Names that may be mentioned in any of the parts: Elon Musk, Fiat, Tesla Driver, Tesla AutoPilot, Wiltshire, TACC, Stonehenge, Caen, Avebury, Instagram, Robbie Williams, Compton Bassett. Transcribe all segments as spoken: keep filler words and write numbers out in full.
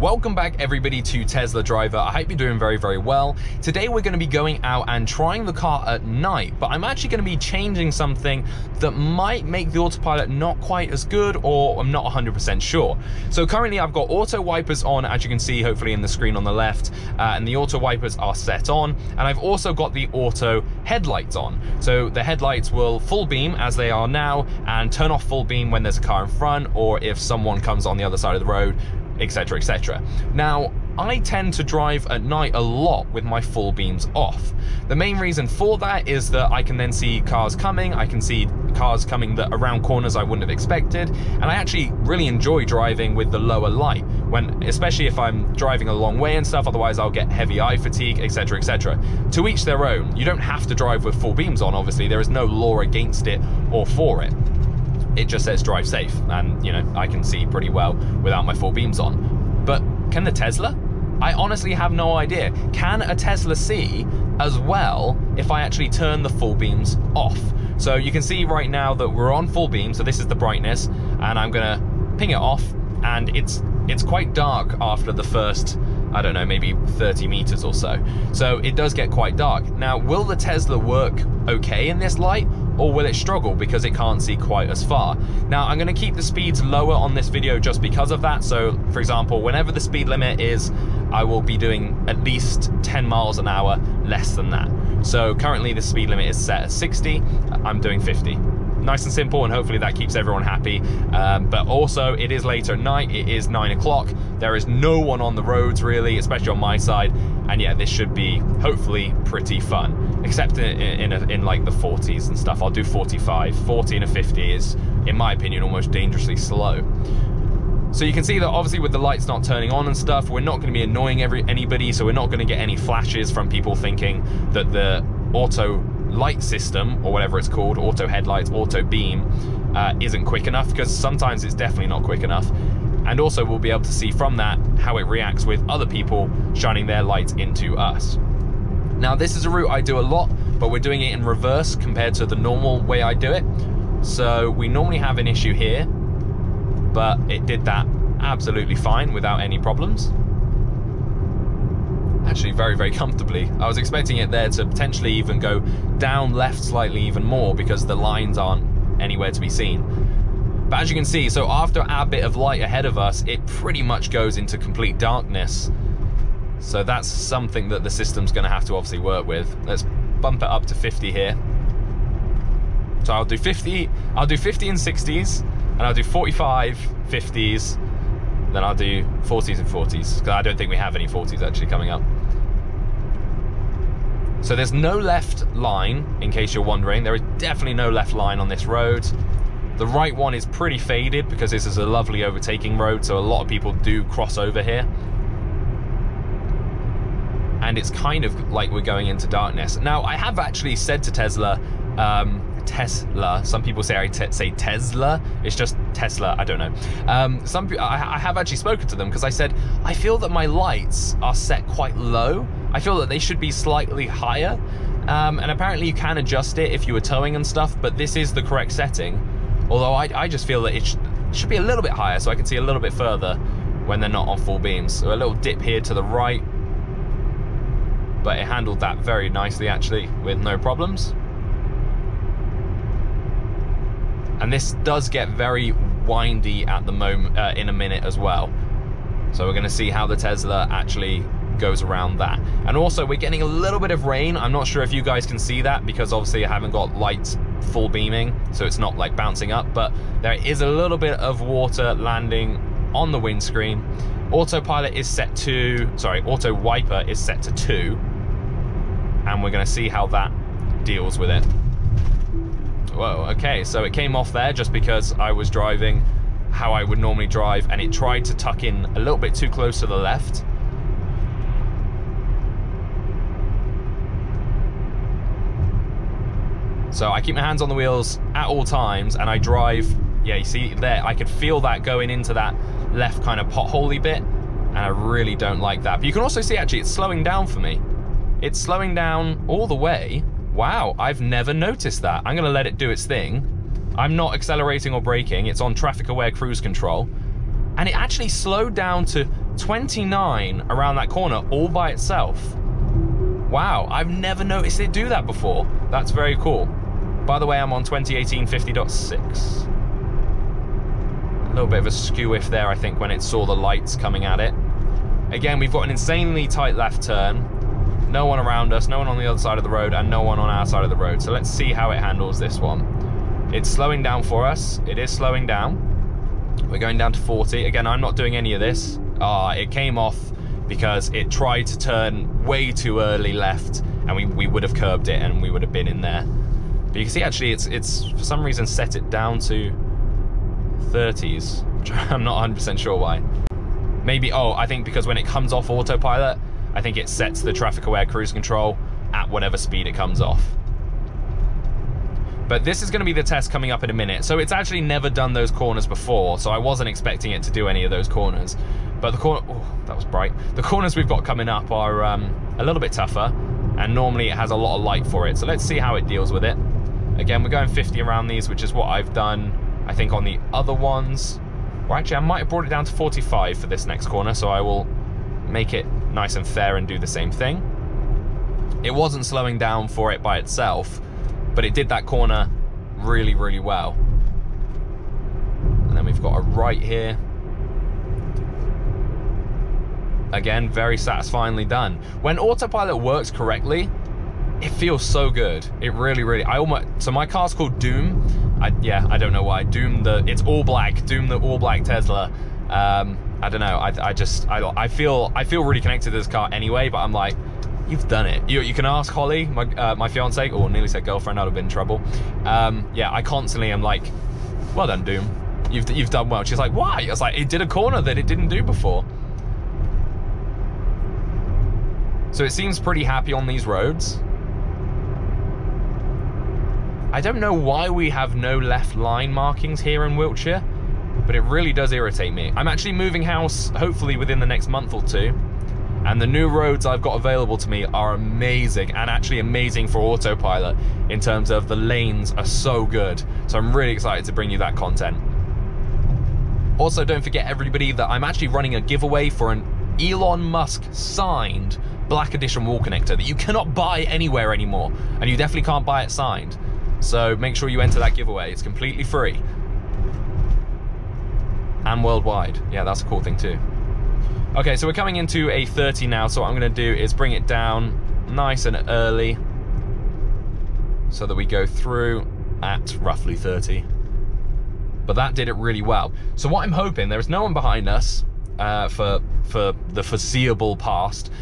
Welcome back everybody to Tesla Driver. I hope you're doing very, very well. Today we're going to be going out and trying the car at night, but I'm actually going to be changing something that might make the autopilot not quite as good, or I'm not one hundred percent sure. So currently I've got auto wipers on, as you can see hopefully in the screen on the left, uh, and the auto wipers are set on, and I've also got the auto headlights on. So the headlights will full beam as they are now and turn off full beam when there's a car in front or if someone comes on the other side of the road, etc, et cetera. Now, I tend to drive at night a lot with my full beams off. The main reason for that is that I can then see cars coming, I can see cars coming that around corners I wouldn't have expected, and I actually really enjoy driving with the lower light, when, especially if I'm driving a long way and stuff, otherwise I'll get heavy eye fatigue, et cetera, et cetera. To each their own. You don't have to drive with full beams on, obviously, there is no law against it or for it. It just says drive safe, and you know, I can see pretty well without my full beams on. But can the Tesla? I honestly have no idea. Can a Tesla see as well if I actually turn the full beams off? So you can see right now that we're on full beam, so this is the brightness, and I'm gonna ping it off, and it's it's quite dark after the first, I don't know, maybe thirty meters or so. So it does get quite dark. Now, will the Tesla work okay in this light? Or will it struggle because it can't see quite as far? Now, I'm gonna keep the speeds lower on this video just because of that. So for example, whenever the speed limit is, I will be doing at least ten miles an hour less than that. So currently the speed limit is set at sixty, I'm doing fifty. Nice and simple, and hopefully that keeps everyone happy. Um, but also, it is later at night, it is nine o'clock. There is no one on the roads really, especially on my side. And yeah, this should be hopefully pretty fun, except in, in, a, in like the forties and stuff. I'll do forty-five, forty and a fifty is, in my opinion, almost dangerously slow. So you can see that obviously with the lights not turning on and stuff, we're not gonna be annoying every, anybody, so we're not gonna get any flashes from people thinking that the auto light system, or whatever it's called, auto headlights, auto beam, uh, isn't quick enough, because sometimes it's definitely not quick enough. And also we'll be able to see from that how it reacts with other people shining their lights into us. Now, this is a route I do a lot, but we're doing it in reverse compared to the normal way I do it. So we normally have an issue here, but it did that absolutely fine without any problems. Actually very, very comfortably. I was expecting it there to potentially even go down left slightly even more because the lines aren't anywhere to be seen. But as you can see, so after our bit of light ahead of us, it pretty much goes into complete darkness. So that's something that the system's gonna have to obviously work with. Let's bump it up to fifty here. So I'll do fifty, I'll do fifty and sixties, and I'll do forty-five, fifties, then I'll do forties and forties, because I don't think we have any forties actually coming up. So there's no left line, in case you're wondering. There is definitely no left line on this road. The right one is pretty faded because this is a lovely overtaking road, so a lot of people do cross over here. And it's kind of like we're going into darkness. Now, I have actually said to Tesla, um, Tesla, some people say I te say Tesla, it's just Tesla, I don't know. Um, some I, I have actually spoken to them because I said, I feel that my lights are set quite low. I feel that they should be slightly higher. Um, and apparently you can adjust it if you were towing and stuff, but this is the correct setting. Although I, I just feel that it sh should be a little bit higher so I can see a little bit further when they're not on full beams. So a little dip here to the right, but it handled that very nicely actually with no problems. And this does get very windy at the moment, uh, in a minute as well. So we're gonna see how the Tesla actually goes around that. And also we're getting a little bit of rain. I'm not sure if you guys can see that because obviously I haven't got lights full beaming, so it's not like bouncing up, but there is a little bit of water landing on the windscreen. Autopilot is set to, sorry, auto wiper is set to two. And we're gonna see how that deals with it. Whoa, okay, so it came off there just because I was driving how I would normally drive, and it tried to tuck in a little bit too close to the left. So I keep my hands on the wheels at all times, and I drive, yeah, you see there, I could feel that going into that left kind of potholey bit, and I really don't like that. But you can also see, actually, it's slowing down for me. It's slowing down all the way. Wow, I've never noticed that. I'm gonna let it do its thing. I'm not accelerating or braking, it's on traffic aware cruise control. And it actually slowed down to twenty-nine around that corner all by itself. Wow, I've never noticed it do that before. That's very cool. By the way, I'm on twenty eighteen fifty point six. A little bit of a skew if there, I think, when it saw the lights coming at it. Again, we've got an insanely tight left turn. No one around us, no one on the other side of the road, and no one on our side of the road. So let's see how it handles this one. It's slowing down for us. It is slowing down. We're going down to forty. Again, I'm not doing any of this. Ah, it came off because it tried to turn way too early left, and we, we would have curbed it and we would have been in there. But you can see actually it's, it's for some reason set it down to thirties, which I'm not one hundred percent sure why. Maybe, oh, I think because when it comes off autopilot, I think it sets the traffic aware cruise control at whatever speed it comes off. But this is going to be the test coming up in a minute. So it's actually never done those corners before, so I wasn't expecting it to do any of those corners. But the corner, oh, that was bright. The corners we've got coming up are um, a little bit tougher, and normally it has a lot of light for it. So let's see how it deals with it. Again, we're going fifty around these, which is what I've done, I think, on the other ones. Well, actually, I might have brought it down to forty-five for this next corner, so I will make it nice and fair and do the same thing. It wasn't slowing down for it by itself, but it did that corner really, really well. And then we've got a right here. Again, very satisfyingly done. When autopilot works correctly, it feels so good. It really, really, I almost, so my car's called Doom. I, yeah, I don't know why. Doom the, it's all black. Doom the all black Tesla. Um, I don't know, I, I just, I, I feel I feel really connected to this car anyway, but I'm like, you've done it. You, you can ask Holly, my, uh, my fiance, or nearly said girlfriend, I'd have been in trouble. Um, yeah, I constantly am like, well done, Doom. You've, you've done well. She's like, why? I was like, it did a corner that it didn't do before. So it seems pretty happy on these roads. I don't know why we have no left line markings here in Wiltshire, but it really does irritate me. I'm actually moving house, hopefully within the next month or two, and the new roads I've got available to me are amazing, and actually amazing for autopilot in terms of the lanes are so good. So I'm really excited to bring you that content. Also, don't forget everybody that I'm actually running a giveaway for an Elon Musk signed Black Edition wall connector that you cannot buy anywhere anymore, and you definitely can't buy it signed. So make sure you enter that giveaway. It's completely free. And worldwide. Yeah, that's a cool thing too. Okay, so we're coming into a thirty now, so what I'm going to do is bring it down nice and early so that we go through at roughly thirty. But that did it really well. So what I'm hoping, there is no one behind us uh, for, for the foreseeable past,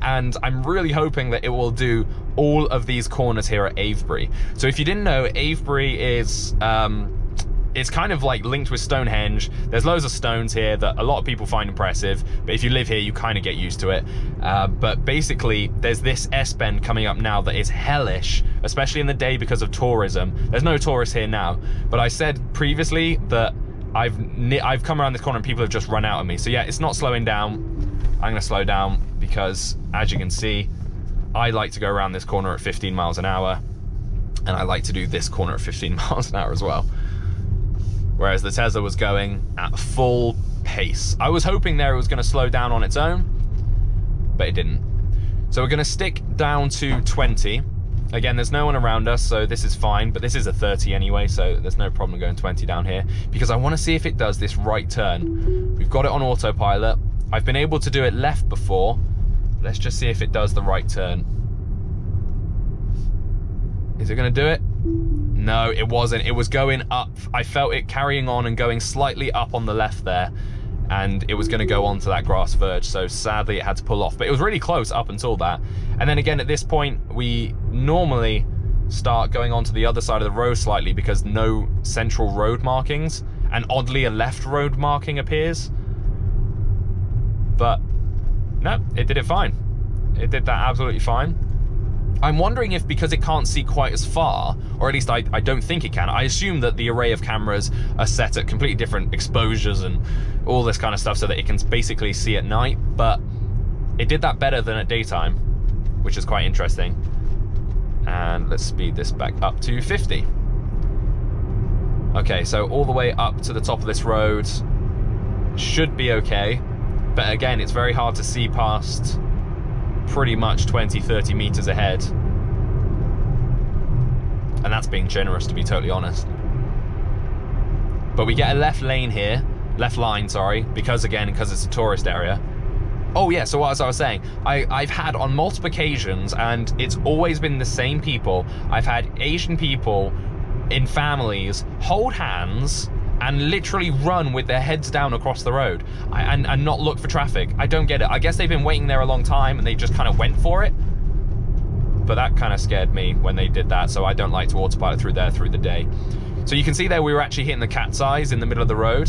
and I'm really hoping that it will do all of these corners here at Avebury. So if you didn't know, Avebury is... Um, it's kind of like linked with Stonehenge. There's loads of stones here that a lot of people find impressive, but if you live here, you kind of get used to it. Uh, but basically, there's this S-bend coming up now that is hellish, especially in the day because of tourism. There's no tourists here now, but I said previously that I've, I've come around this corner and people have just run out of me. So yeah, it's not slowing down. I'm gonna slow down because, as you can see, I like to go around this corner at fifteen miles an hour, and I like to do this corner at fifteen miles an hour as well. Whereas the Tesla was going at full pace. I was hoping there it was going to slow down on its own, but it didn't. So we're going to stick down to twenty. Again, there's no one around us, so this is fine, but this is a thirty anyway, so there's no problem going twenty down here, because I want to see if it does this right turn. We've got it on autopilot. I've been able to do it left before. Let's just see if it does the right turn. Is it going to do it? No, it wasn't. It was going up. I felt it carrying on and going slightly up on the left there, and it was going to go onto that grass verge, so sadly it had to pull off. But it was really close up until that. And then again, at this point, we normally start going onto the other side of the road slightly because no central road markings, and oddly a left road marking appears. But no, it did it fine. It did that absolutely fine. I'm wondering if because it can't see quite as far, or at least I, I don't think it can. I assume that the array of cameras are set at completely different exposures and all this kind of stuff so that it can basically see at night, but it did that better than at daytime, which is quite interesting. And let's speed this back up to fifty. Okay, so all the way up to the top of this road should be okay. But again, it's very hard to see past pretty much twenty, thirty meters ahead. And that's being generous, to be totally honest. But we get a left lane here, left line, sorry, because again, because it's a tourist area. Oh yeah, so as I was saying, I, I've had on multiple occasions, and it's always been the same people, I've had Asian people in families hold hands and literally run with their heads down across the road and, and not look for traffic. I don't get it. I guess they've been waiting there a long time and they just kind of went for it. But that kind of scared me when they did that, so I don't like to autopilot through there through the day. So you can see there we were actually hitting the cat's eyes in the middle of the road.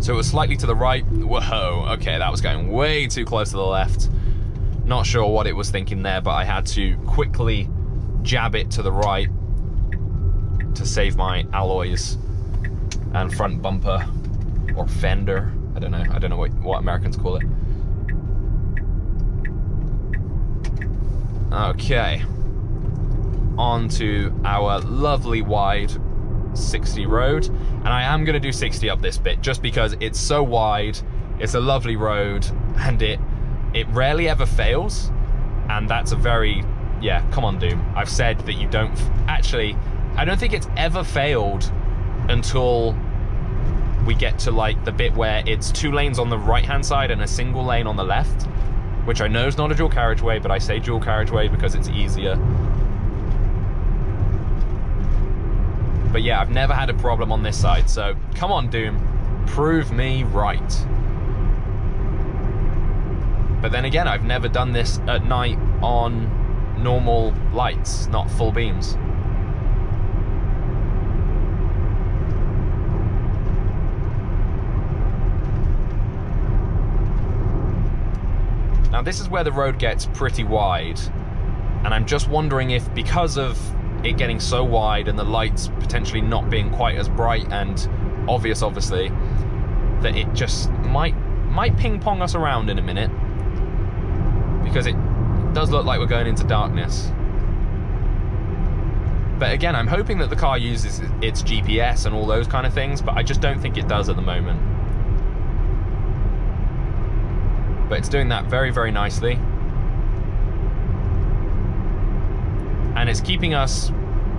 So it was slightly to the right. Whoa, okay, that was going way too close to the left. Not sure what it was thinking there, but I had to quickly jab it to the right to save my alloys and front bumper, or fender. I don't know, I don't know what, what Americans call it. Okay, on to our lovely wide sixty road, and I am going to do sixty up this bit just because it's so wide, it's a lovely road, and it it rarely ever fails. And that's a very, yeah, come on Doom, I've said that you don't, actually I don't think it's ever failed until we get to like the bit where it's two lanes on the right hand side and a single lane on the left, which I know is not a dual carriageway, but I say dual carriageway because it's easier. But yeah, I've never had a problem on this side, so come on Doom, prove me right. But then again, I've never done this at night on normal lights, not full beams. Now this is where the road gets pretty wide, and I'm just wondering if, because of it getting so wide and the lights potentially not being quite as bright and obvious, obviously, that it just might might ping pong us around in a minute, because it does look like we're going into darkness. But again, I'm hoping that the car uses its G P S and all those kind of things, but I just don't think it does at the moment. But it's doing that very, very nicely. And it's keeping us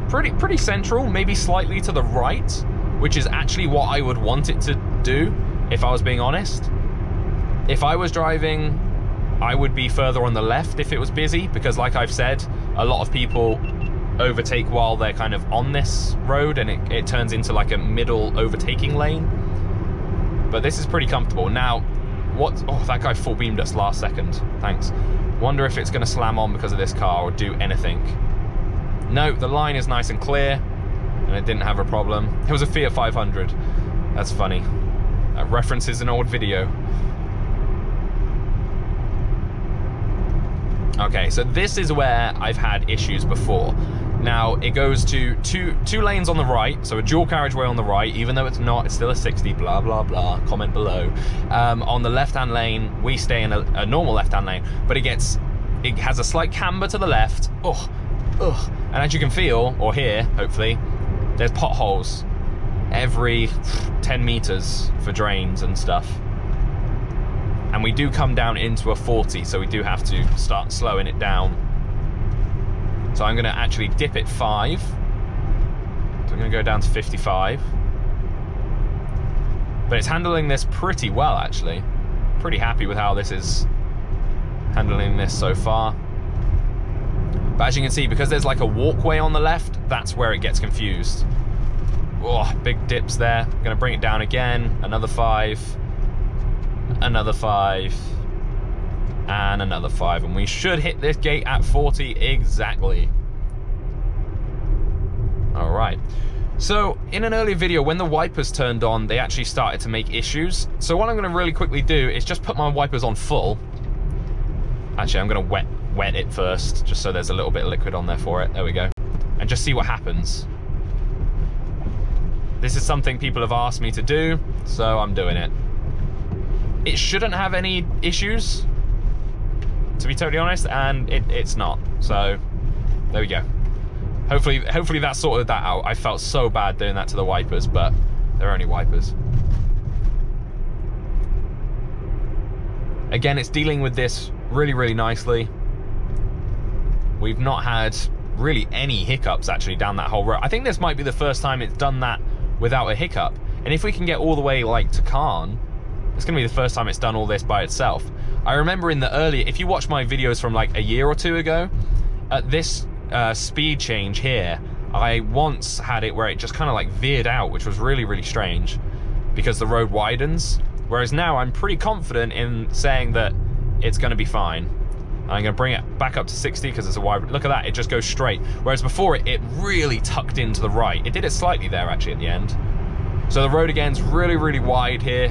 pretty pretty central, maybe slightly to the right, which is actually what I would want it to do, if I was being honest. If I was driving, I would be further on the left if it was busy, because like I've said, a lot of people overtake while they're kind of on this road, and it, it turns into like a middle overtaking lane. But this is pretty comfortable. Now, what, oh, that guy full beamed us last second, thanks. Wonder if it's gonna slam on because of this car or do anything. No, the line is nice and clear, and it didn't have a problem. It was a Fiat five hundred. That's funny. That references an old video. Okay, so this is where I've had issues before. Now, it goes to two, two lanes on the right, so a dual carriageway on the right, even though it's not, it's still a sixty, blah, blah, blah, comment below. Um, on the left-hand lane, we stay in a, a normal left-hand lane, but it gets, it has a slight camber to the left. Oh. Ugh. And as you can feel, or hear, hopefully, there's potholes every ten meters for drains and stuff. And we do come down into a forty, so we do have to start slowing it down. So I'm gonna actually dip it five. So I'm gonna go down to fifty-five. But it's handling this pretty well, actually. Pretty happy with how this is handling this so far. But as you can see, because there's like a walkway on the left, that's where it gets confused. Oh, big dips there. I'm gonna bring it down again. Another five, another five, and another five. And we should hit this gate at forty exactly. All right. So in an earlier video, when the wipers turned on, they actually started to make issues. So what I'm gonna really quickly do is just put my wipers on full. Actually, I'm gonna wet wet it first, just so there's a little bit of liquid on there for it. There we go. And just see what happens. This is something people have asked me to do, so I'm doing it. It shouldn't have any issues, to be totally honest, and it, it's not. So there we go. Hopefully, hopefully that sorted that out. I felt so bad doing that to the wipers, but they're only wipers. Again, it's dealing with this really, really nicely. We've not had really any hiccups actually down that whole road. I think this might be the first time it's done that without a hiccup. And if we can get all the way like to Caen, it's gonna be the first time it's done all this by itself. I remember in the earlier, if you watch my videos from like a year or two ago, at this uh, speed change here, I once had it where it just kind of like veered out, which was really, really strange because the road widens. Whereas now I'm pretty confident in saying that it's gonna be fine. I'm gonna bring it back up to sixty because it's a wide, look at that, it just goes straight. Whereas before it, it really tucked into the right. It did it slightly there actually at the end. So the road again's really, really wide here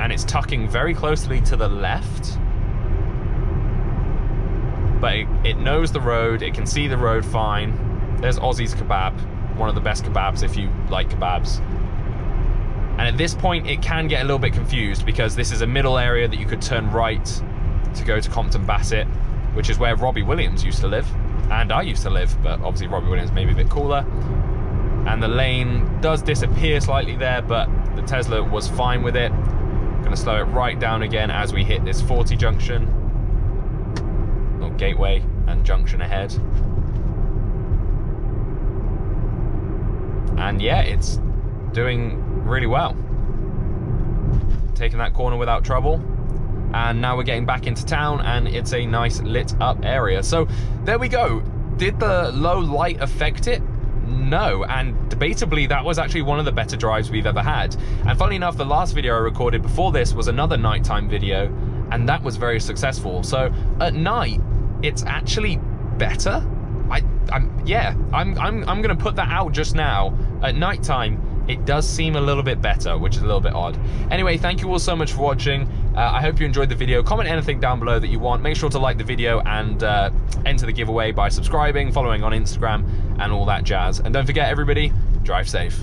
and it's tucking very closely to the left. But it, it knows the road, it can see the road fine. There's Aussie's kebab, one of the best kebabs if you like kebabs. And at this point, it can get a little bit confused because this is a middle area that you could turn right to go to Compton Bassett, which is where Robbie Williams used to live, and I used to live, but obviously Robbie Williams may be a bit cooler. And the lane does disappear slightly there, but the Tesla was fine with it. I'm gonna slow it right down again as we hit this forty junction, or gateway and junction ahead. And yeah, it's doing really well. Taking that corner without trouble. And now we're getting back into town and it's a nice lit up area. So there we go. Did the low light affect it? No, and debatably that was actually one of the better drives we've ever had. And funnily enough, the last video I recorded before this was another nighttime video and that was very successful. So at night, it's actually better. I, I'm, yeah, I'm, I'm, I'm gonna put that out just now. At nighttime, it does seem a little bit better, which is a little bit odd. Anyway, thank you all so much for watching. Uh, I hope you enjoyed the video. Comment anything down below that you want. Make sure to like the video and uh, enter the giveaway by subscribing, following on Instagram, and all that jazz. And don't forget, everybody, drive safe.